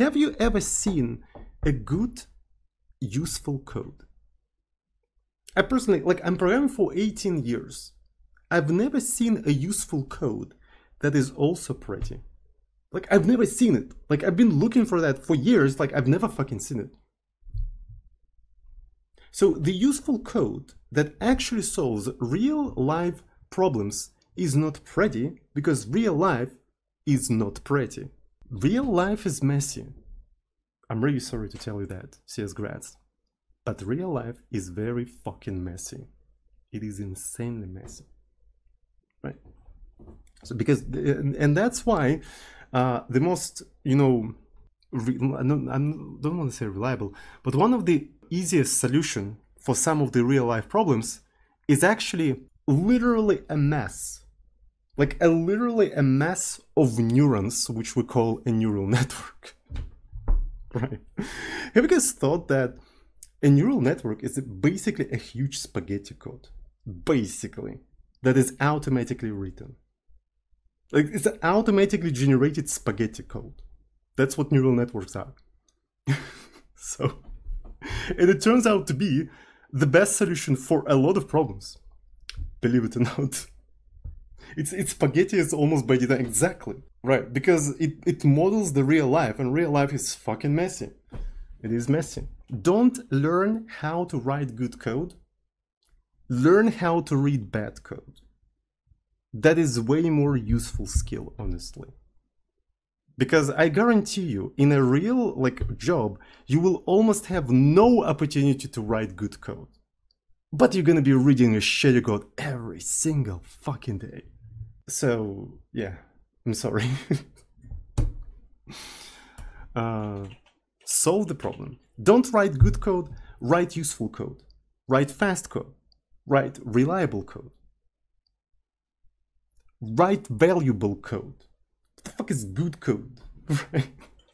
Have you ever seen a good, useful code? I personally, like, I'm programming for 18 years. I've never seen a useful code that is also pretty. Like, I've never seen it. Like, I've been looking for that for years. Like, I've never fucking seen it. So the useful code that actually solves real life problems is not pretty, because real life is not pretty. Real life is messy. I'm really sorry to tell you that, CS grads. But real life is very fucking messy. It is insanely messy. Right? So because, and that's why the most, you know, I don't want to say reliable, but one of the easiest solution for some of the real life problems is actually literally a mess. Like a literally a mess of neurons, which we call a neural network. Right? Have you guys thought that a neural network is basically a huge spaghetti code, basically, that is automatically written? Like, it's an automatically generated spaghetti code. That's what neural networks are. So, and it turns out to be the best solution for a lot of problems, believe it or not. It's spaghetti is almost by design, exactly, right? Because it models the real life, and real life is fucking messy. It is messy. Don't learn how to write good code. Learn how to read bad code. That is way more useful skill, honestly. Because I guarantee you, in a real, like, job, you will almost have no opportunity to write good code. But you're gonna be reading a shitty code every single fucking day. So, yeah, I'm sorry. Solve the problem. Don't write good code, write useful code. Write fast code. Write reliable code. Write valuable code. What the fuck is good code? Right?